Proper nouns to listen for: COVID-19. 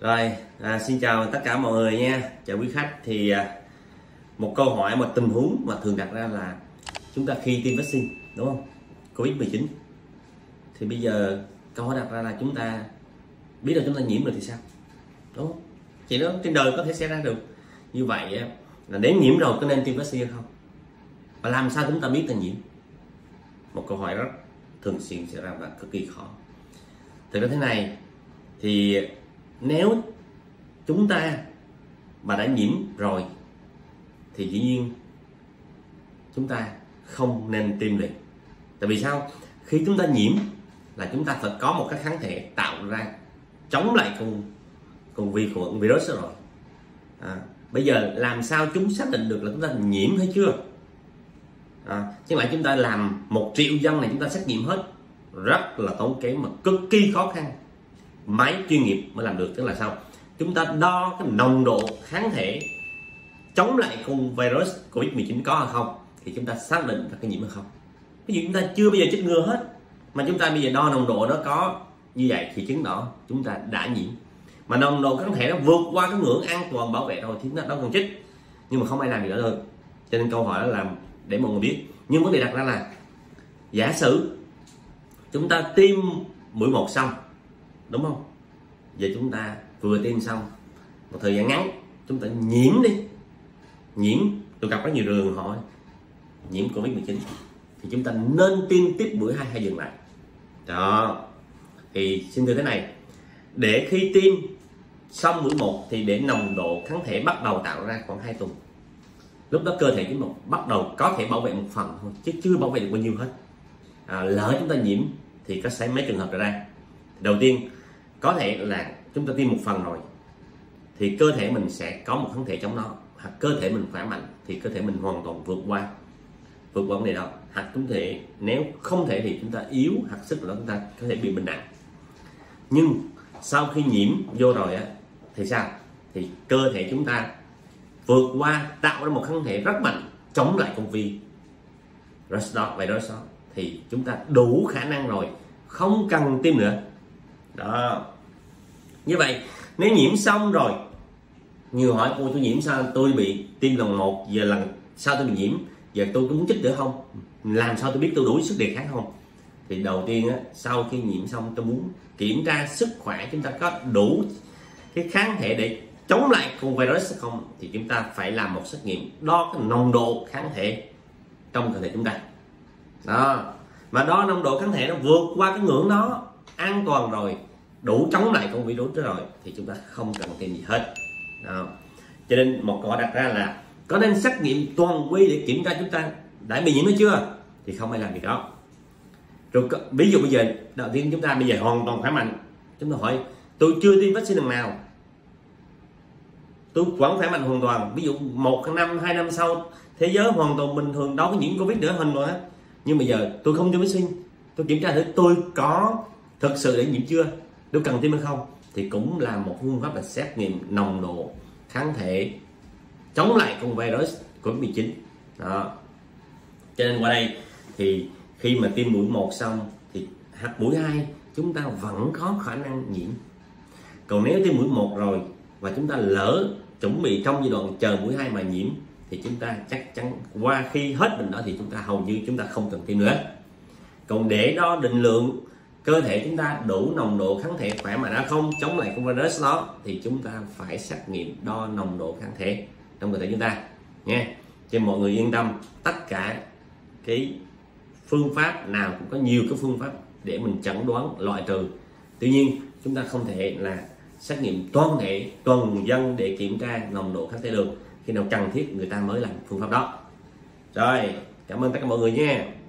Rồi xin chào tất cả mọi người nha, chào quý khách. Thì một câu hỏi mà tình huống mà thường đặt ra là chúng ta khi tiêm vaccine, đúng không, Covid-19, thì bây giờ câu hỏi đặt ra là chúng ta biết là chúng ta nhiễm rồi thì sao, đúng không? Chỉ đó trên đời có thể xảy ra được. Như vậy là nếu nhiễm rồi có nên tiêm vaccine không, và làm sao chúng ta biết là nhiễm? Một câu hỏi rất thường xuyên xảy ra và cực kỳ khó. Thực ra thế này, thì nếu chúng ta mà đã nhiễm rồi thì dĩ nhiên chúng ta không nên tiêm liền. Tại vì sao? Khi chúng ta nhiễm là chúng ta phải có một cái kháng thể tạo ra chống lại con vi khuẩn virus rồi. Bây giờ làm sao chúng xác định được là chúng ta nhiễm hay chưa? Chứ lại chúng ta làm 1 triệu dân này chúng ta xét nghiệm hết rất là tốn kém mà cực kỳ khó khăn, máy chuyên nghiệp mới làm được. Tức là sao? Chúng ta đo cái nồng độ kháng thể chống lại con virus Covid-19 có hay không thì chúng ta xác định là cái nhiễm hay không. Ví dụ chúng ta chưa bây giờ chích ngừa hết mà chúng ta bây giờ đo nồng độ nó có như vậy thì chứng tỏ chúng ta đã nhiễm. Mà nồng độ kháng thể nó vượt qua cái ngưỡng an toàn bảo vệ rồi thì chúng ta đâu còn chích, nhưng mà không ai làm gì nữa thôi. Cho nên câu hỏi đó là để mọi người biết. Nhưng vấn đề đặt ra là giả sử chúng ta tiêm mũi 1 xong, đúng không? Giờ chúng ta vừa tiêm xong một thời gian ngắn chúng ta nhiễm đi. Nhiễm, tôi gặp rất nhiều trường hỏi nhiễm Covid-19 thì chúng ta nên tiêm tiếp mũi 2 hay dừng lại? Đó. Thì xin thưa thế này, để khi tiêm xong mũi 1 thì để nồng độ kháng thể bắt đầu tạo ra khoảng 2 tuần. Lúc đó cơ thể chúng mình bắt đầu có thể bảo vệ một phần thôi chứ chưa bảo vệ được bao nhiêu hết. Lỡ chúng ta nhiễm thì có xảy mấy trường hợp ra. Đầu tiên có thể là chúng ta tiêm một phần rồi thì cơ thể mình sẽ có một kháng thể chống nó, hoặc cơ thể mình khỏe mạnh thì cơ thể mình hoàn toàn vượt qua vấn đề đó. Hoặc chúng thể nếu không thể thì chúng ta yếu, hoặc sức của chúng ta có thể bị bệnh nặng. Nhưng sau khi nhiễm vô rồi thì sao? Thì cơ thể chúng ta vượt qua tạo ra một kháng thể rất mạnh chống lại con virus đó, virus đó thì chúng ta đủ khả năng rồi, không cần tiêm nữa. Đó. Như vậy nếu nhiễm xong rồi, nhiều hỏi cô tôi nhiễm sao, tôi bị tiêm lần 1 giờ lần sau tôi bị nhiễm, giờ tôi có muốn chích nữa không, làm sao tôi biết tôi đủ sức đề kháng không? Thì đầu tiên sau khi nhiễm xong tôi muốn kiểm tra sức khỏe chúng ta có đủ cái kháng thể để chống lại con virus không, thì chúng ta phải làm một xét nghiệm đo cái nồng độ kháng thể trong cơ thể chúng ta. Đó, mà đo nồng độ kháng thể nó vượt qua cái ngưỡng đó, an toàn rồi, đủ chống lại con virus đó rồi thì chúng ta không cần tiêm gì hết. Đó. Cho nên một câu hỏi đặt ra là có nên xét nghiệm toàn quy để kiểm tra chúng ta đã bị nhiễm hay chưa, thì không ai làm việc đó. Rồi ví dụ bây giờ đầu tiên chúng ta bây giờ hoàn toàn khỏe mạnh, chúng ta hỏi tôi chưa tiêm vaccine lần nào, tôi vẫn khỏe mạnh hoàn toàn, ví dụ 1 năm 2 năm sau thế giới hoàn toàn bình thường, đâu có nhiễm Covid nữa, hình rồi á. Nhưng bây giờ tôi không tiêm vaccine, tôi kiểm tra thử tôi có thực sự để nhiễm chưa, nếu cần tiêm hay không, thì cũng là một phương pháp là xét nghiệm nồng độ kháng thể chống lại con virus Covid-19. Đó. Cho nên qua đây thì khi mà tiêm mũi 1 xong thì hoặc mũi 2 chúng ta vẫn có khả năng nhiễm. Còn nếu tiêm mũi 1 rồi và chúng ta lỡ chuẩn bị trong giai đoạn chờ mũi 2 mà nhiễm thì chúng ta chắc chắn qua khi hết bệnh đó thì chúng ta hầu như chúng ta không cần tiêm nữa. Còn để đo định lượng cơ thể chúng ta đủ nồng độ kháng thể khỏe mà đã không chống lại con virus đó thì chúng ta phải xét nghiệm đo nồng độ kháng thể trong cơ thể chúng ta nha. Cho mọi người yên tâm, tất cả cái phương pháp nào cũng có nhiều cái phương pháp để mình chẩn đoán loại trừ. Tuy nhiên chúng ta không thể là xét nghiệm toàn thể toàn dân để kiểm tra nồng độ kháng thể được, khi nào cần thiết người ta mới làm phương pháp đó. Rồi, cảm ơn tất cả mọi người nha.